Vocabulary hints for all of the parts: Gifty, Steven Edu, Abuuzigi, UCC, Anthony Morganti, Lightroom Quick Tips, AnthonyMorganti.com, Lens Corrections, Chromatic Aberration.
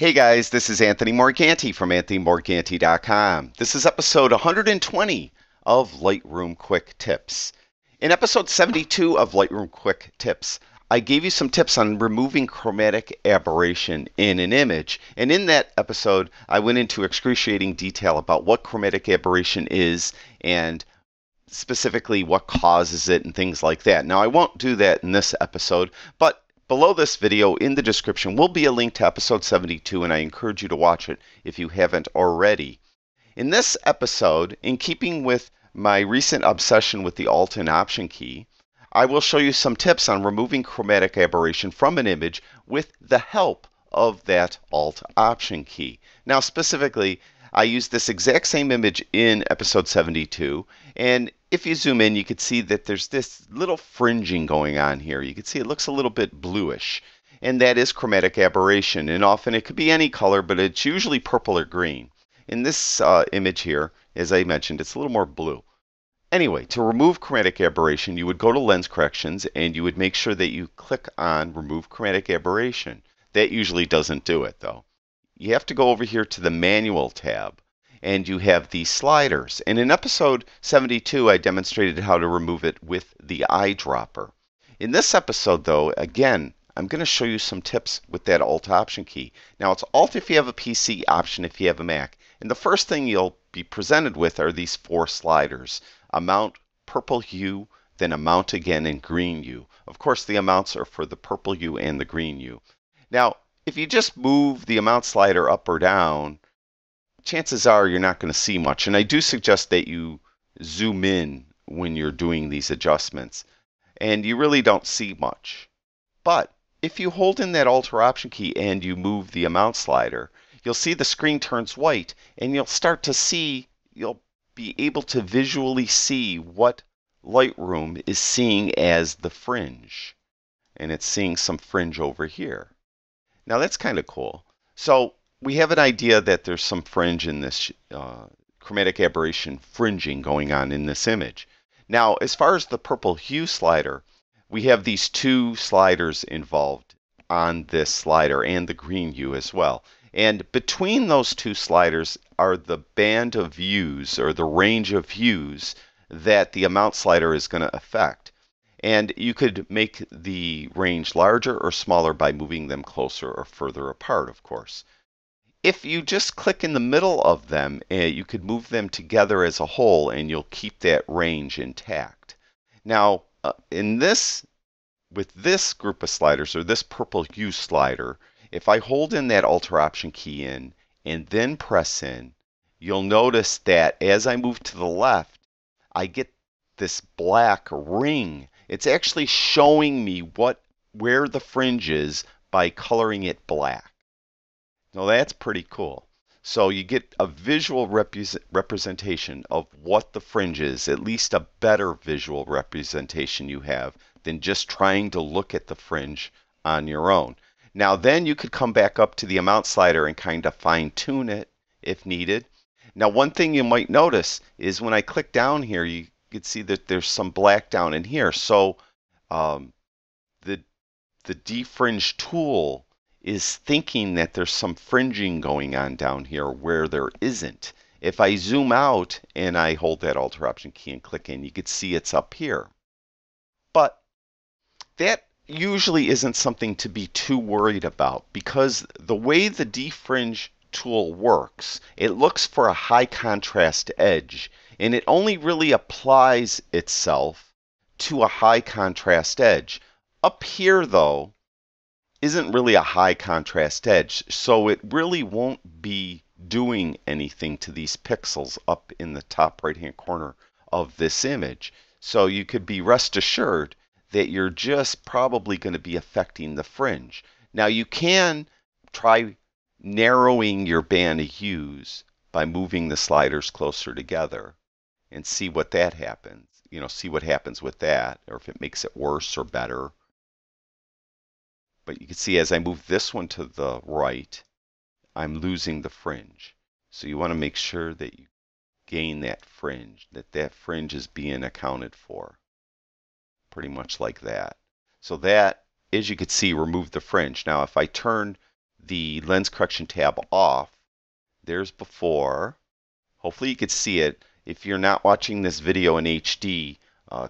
Hey guys, this is Anthony Morganti from AnthonyMorganti.com. This is episode 120 of Lightroom Quick Tips. In episode 72 of Lightroom Quick Tips, I gave you some tips on removing chromatic aberration in an image. And in that episode, I went into excruciating detail about what chromatic aberration is and specifically what causes it and things like that. Now, I won't do that in this episode, but below this video in the description will be a link to episode 72, and I encourage you to watch it if you haven't already. In this episode, in keeping with my recent obsession with the Alt and Option key, I will show you some tips on removing chromatic aberration from an image with the help of that Alt Option key. Now specifically, I used this exact same image in episode 72, and if you zoom in, you could see that there's this little fringing going on here. You can see it looks a little bit bluish, and that is chromatic aberration. And often it could be any color, but it's usually purple or green. In this image here, as I mentioned, it's a little more blue. Anyway, to remove chromatic aberration, you would go to Lens Corrections, and you would make sure that you click on Remove Chromatic Aberration. That usually doesn't do it, though. You have to go over here to the Manual tab, and you have these sliders. And in episode 72, I demonstrated how to remove it with the eyedropper. In this episode, though, again, I'm going to show you some tips with that Alt Option key. Now, it's Alt if you have a PC, Option if you have a Mac. And the first thing you'll be presented with are these four sliders: Amount, Purple Hue, then Amount again, and Green Hue. Of course, the amounts are for the Purple Hue and the Green Hue. Now, if you just move the Amount slider up or down, chances are you're not going to see much, and I do suggest that you zoom in when you're doing these adjustments, and you really don't see much. But if you hold in that Alt or Option key and you move the Amount slider, you'll see the screen turns white, and you'll start to see, you'll be able to visually see what Lightroom is seeing as the fringe, and it's seeing some fringe over here. Now that's kind of cool. So we have an idea that there's some fringe in this, chromatic aberration fringing going on in this image. Now, as far as the Purple Hue slider, we have these two sliders involved on this slider and the Green Hue as well. And between those two sliders are the band of hues or the range of hues that the Amount slider is going to affect. And you could make the range larger or smaller by moving them closer or further apart, of course. If you just click in the middle of them, you could move them together as a whole, and you'll keep that range intact. Now, with this group of sliders, or this Purple Hue slider, if I hold in that Alt or Option key in and then press in, you'll notice that as I move to the left, I get this black ring. It's actually showing me where the fringe is by coloring it black. Now that's pretty cool. So you get a visual representation of what the fringe is, at least a better visual representation you have than just trying to look at the fringe on your own. Now then you could come back up to the Amount slider and kind of fine-tune it if needed. Now one thing you might notice is when I click down here, you could see that there's some black down in here. So the defringe tool is thinking that there's some fringing going on down here where there isn't. If I zoom out and I hold that Alt or Option key and click in, you can see it's up here. But that usually isn't something to be too worried about, because the way the defringe tool works, it looks for a high contrast edge, and it only really applies itself to a high contrast edge. Up here, though, isn't really a high contrast edge, so it really won't be doing anything to these pixels up in the top right hand corner of this image. So you could be rest assured that you're just probably going to be affecting the fringe. Now you can try narrowing your band of hues by moving the sliders closer together and see what that happens. You know, see what happens with that, or if it makes it worse or better. But you can see as I move this one to the right, I'm losing the fringe. So you want to make sure that you gain that fringe, that fringe is being accounted for. Pretty much like that. So that, as you can see, removed the fringe. Now if I turn the lens correction tab off, there's before. Hopefully you could see it. If you're not watching this video in HD,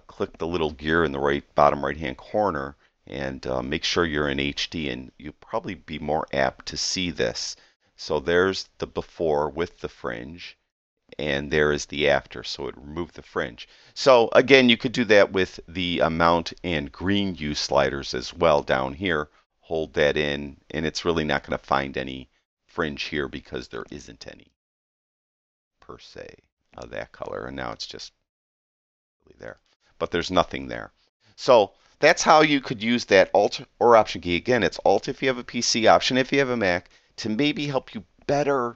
click the little gear in the bottom right-hand corner and make sure you're in HD, and you'll probably be more apt to see this. So there's the before with the fringe, and there is the after, so it removed the fringe. So again, you could do that with the amount and green hue sliders as well down here. Hold that in, and it's really not going to find any fringe here because there isn't any, per se, of that color. And now it's just really there. But there's nothing there. So that's how you could use that Alt or Option key. Again, it's Alt if you have a PC, Option if you have a Mac, to maybe help you better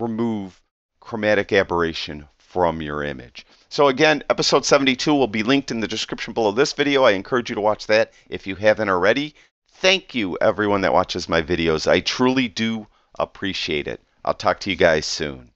remove chromatic aberration from your image. So again, episode 72 will be linked in the description below this video. I encourage you to watch that if you haven't already. Thank you, everyone that watches my videos. I truly do appreciate it. I'll talk to you guys soon.